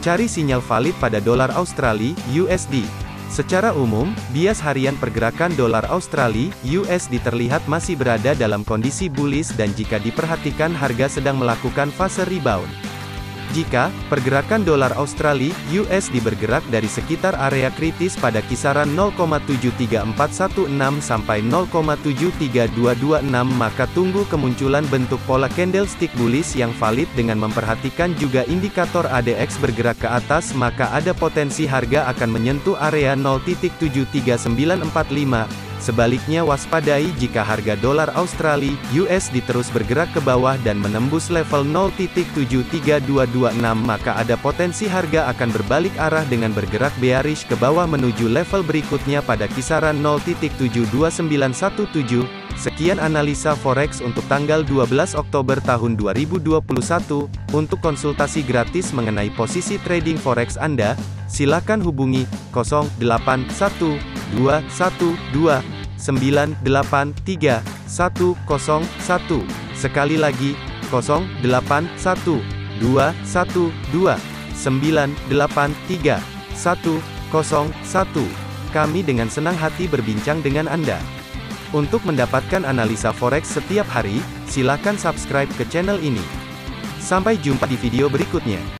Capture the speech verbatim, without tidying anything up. Cari sinyal valid pada dolar Australia U S D. Secara umum, bias harian pergerakan dolar Australia U S D terlihat masih berada dalam kondisi bullish dan jika diperhatikan harga sedang melakukan fase rebound. Jika pergerakan dolar Australia U S D bergerak dari sekitar area kritis pada kisaran nol koma tujuh tiga empat satu enam sampai nol koma tujuh tiga dua dua enam, maka tunggu kemunculan bentuk pola candlestick bullish yang valid dengan memperhatikan juga indikator A D X bergerak ke atas, maka ada potensi harga akan menyentuh area nol koma tujuh tiga sembilan empat lima. Sebaliknya, waspadai jika harga dolar Australia U S D terus bergerak ke bawah dan menembus level nol koma tujuh tiga dua dua enam, maka ada potensi harga akan berbalik arah dengan bergerak bearish ke bawah menuju level berikutnya pada kisaran nol koma tujuh dua sembilan satu tujuh. Sekian analisa forex untuk tanggal dua belas Oktober tahun dua ribu dua puluh satu. Untuk konsultasi gratis mengenai posisi trading forex Anda, silakan hubungi nol delapan satu dua satu dua sembilan delapan tiga satu nol satu. Sekali lagi nol delapan satu dua satu dua sembilan delapan tiga satu nol satu. Kami dengan senang hati berbincang dengan Anda. Untuk mendapatkan analisa forex setiap hari, silakan subscribe ke channel ini. Sampai jumpa di video berikutnya.